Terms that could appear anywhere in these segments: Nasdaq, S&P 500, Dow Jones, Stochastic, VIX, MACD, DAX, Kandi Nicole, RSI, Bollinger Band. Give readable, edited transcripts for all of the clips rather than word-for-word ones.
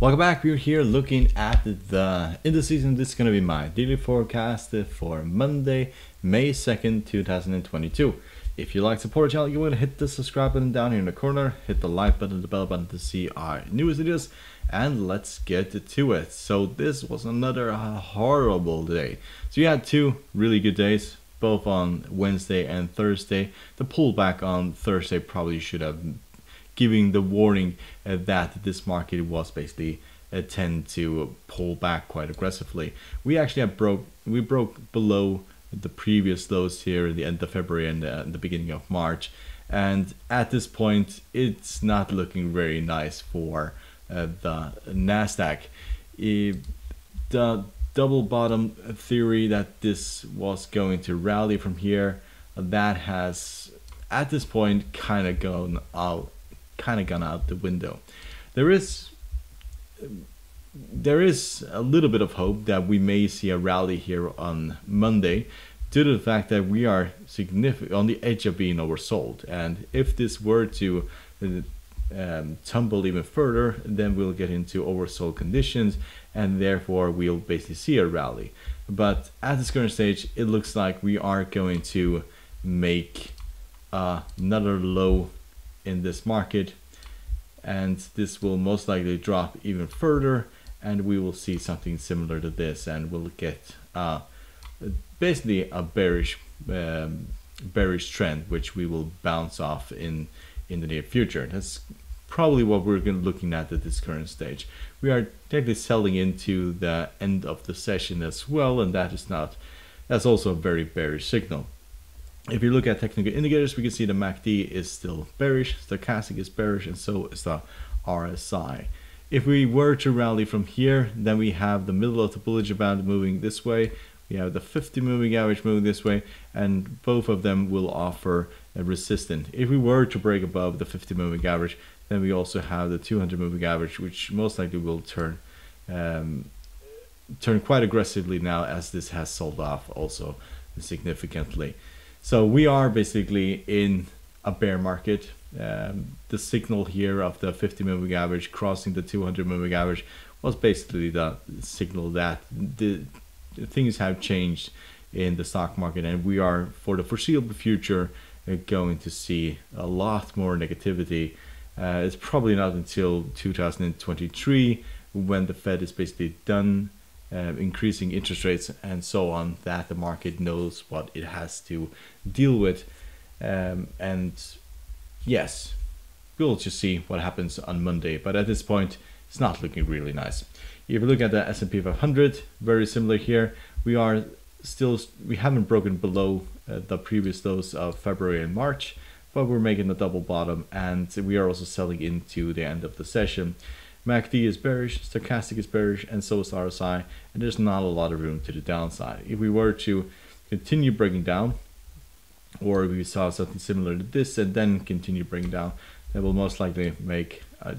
Welcome back. We're here looking at the indices, and this is going to be my daily forecast for Monday, May 2nd, 2022. If you like support the channel, you want to hit the subscribe button down here in the corner, hit the like button, the bell button to see our newest videos, and let's get to it. So this was another horrible day. So you had two really good days, both on Wednesday and Thursday. The pullback on Thursday probably should have giving the warning that this market was basically tend to pull back quite aggressively. We actually have broke below the previous lows here at the end of February and the beginning of March, and at this point it's not looking very nice for the Nasdaq. The double bottom theory that this was going to rally from here, that has at this point kind of gone out the window. There is a little bit of hope that we may see a rally here on Monday, due to the fact that we are significantly on the edge of being oversold. And if this were to tumble even further, then we'll get into oversold conditions, and therefore we'll basically see a rally. But at this current stage, it looks like we are going to make another low in this market, and this will most likely drop even further, and we will see something similar to this, and we'll get basically a bearish trend, which we will bounce off in the near future. That's probably what we're looking at this current stage. We are technically selling into the end of the session as well, and that's also a very bearish signal. If you look at technical indicators, we can see the MACD is still bearish, Stochastic is bearish, and so is the RSI. If we were to rally from here, then we have the middle of the Bollinger Band moving this way, we have the 50 moving average moving this way, and both of them will offer a resistance. If we were to break above the 50 moving average, then we also have the 200 moving average, which most likely will turn quite aggressively now, as this has sold off also significantly. So we are basically in a bear market. The signal here of the 50 moving average crossing the 200 moving average was basically the signal that the things have changed in the stock market, and we are for the foreseeable future going to see a lot more negativity. It's probably not until 2023 when the Fed is basically done increasing interest rates and so on, that the market knows what it has to deal with. And yes, we'll just see what happens on Monday, but at this point it's not looking really nice. If you look at the S&P 500, very similar here. We haven't broken below the previous lows of February and March, but we're making a double bottom, and we are also selling into the end of the session. MACD is bearish, Stochastic is bearish, and so is RSI, and there's not a lot of room to the downside. If we were to continue breaking down, or if we saw something similar to this and then continue breaking down, that will most likely make a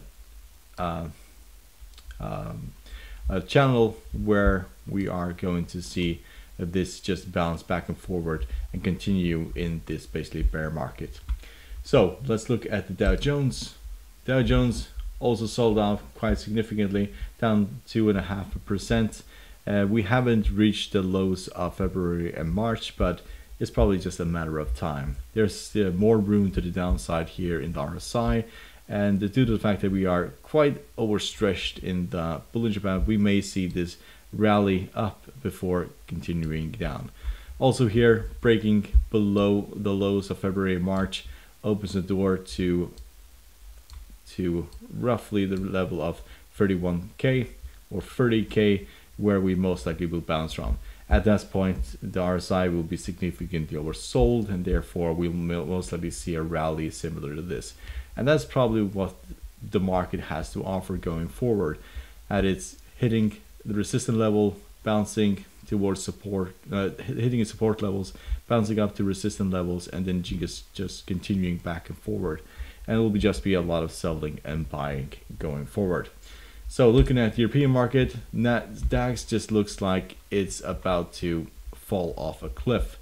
channel where we are going to see this just bounce back and forward and continue in this basically bear market. So let's look at the Dow Jones. Dow Jones also sold off quite significantly, down 2.5%. We haven't reached the lows of February and March, but it's probably just a matter of time. There's more room to the downside here in the RSI, and due to the fact that we are quite overstretched in the Bollinger Band, we may see this rally up before continuing down. Also here, breaking below the lows of February and March opens the door to roughly the level of 31k or 30k, where we most likely will bounce from. At that point, the RSI will be significantly oversold, and therefore we'll most likely see a rally similar to this. And that's probably what the market has to offer going forward, at it's hitting the resistance level, bouncing towards support, hitting support levels, bouncing up to resistance levels, and then just continuing back and forward. And it will just be a lot of selling and buying going forward. So looking at the European market, DAX just looks like it's about to fall off a cliff.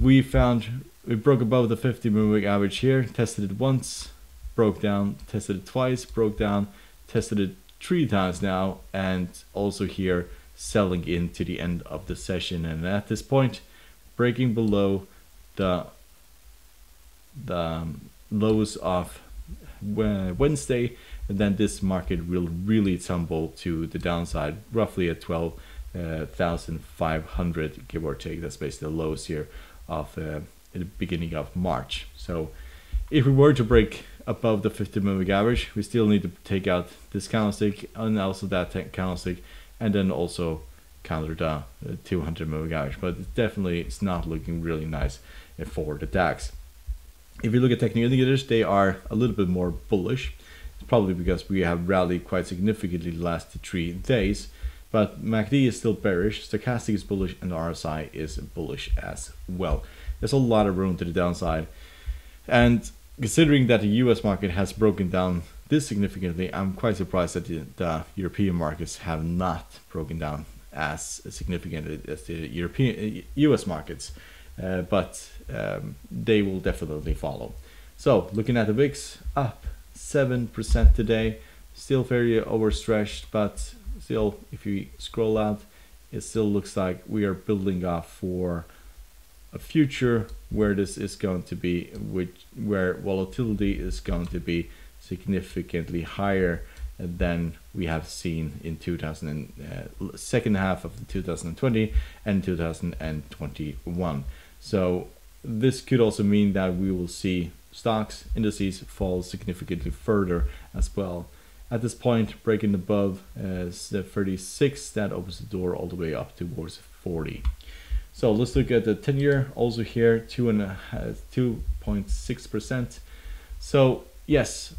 We broke above the 50 moving average here, tested it once, broke down, tested it twice, broke down, tested it three times now, and also here selling into the end of the session. And at this point, breaking below the lows of Wednesday, and then this market will really tumble to the downside, roughly at 12,500, give or take. That's basically the lows here of at the beginning of March. So if we were to break above the 50-moving average, we still need to take out this candlestick and also that candlestick, and then also counter the 200-moving average. But definitely, it's not looking really nice for the DAX. If you look at technical indicators, they are a little bit more bullish. It's probably because we have rallied quite significantly the last 3 days. But MACD is still bearish, Stochastic is bullish, and RSI is bullish as well. There's a lot of room to the downside. And considering that the US market has broken down this significantly, I'm quite surprised that the European markets have not broken down as significantly as the US markets. But they will definitely follow. So looking at the VIX, up 7% today, still very overstretched, but still, if you scroll out, it still looks like we are building up for a future where this is going to be, where volatility is going to be significantly higher than we have seen in second half of 2020 and 2021. So this could also mean that we will see stocks, indices fall significantly further as well. At this point, breaking above the 36, that opens the door all the way up towards 40. So let's look at the 10-year, also here 2.6%. So yes,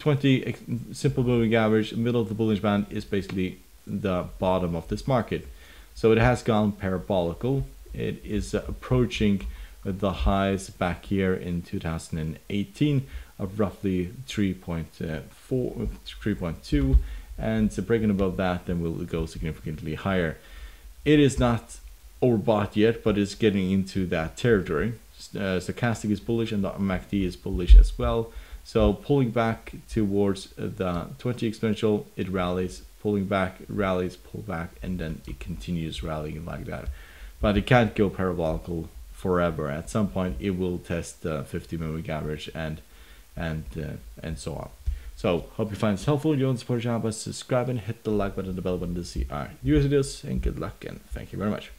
20 simple moving average, middle of the Bollinger Band is basically the bottom of this market. So it has gone parabolical. It is approaching the highs back here in 2018 of roughly 3.2, and so breaking above that, then we'll go significantly higher. It is not overbought yet, but it's getting into that territory. Stochastic is bullish and the MACD is bullish as well. So pulling back towards the 20 exponential, it rallies, pulling back, rallies, pull back, and then it continues rallying like that. But it can't go parabolical forever. At some point, it will test the 50-moving average and so on. So hope you find this helpful. You want to support the channel by subscribing, hit the like button and the bell button to see our new videos, and good luck and thank you very much.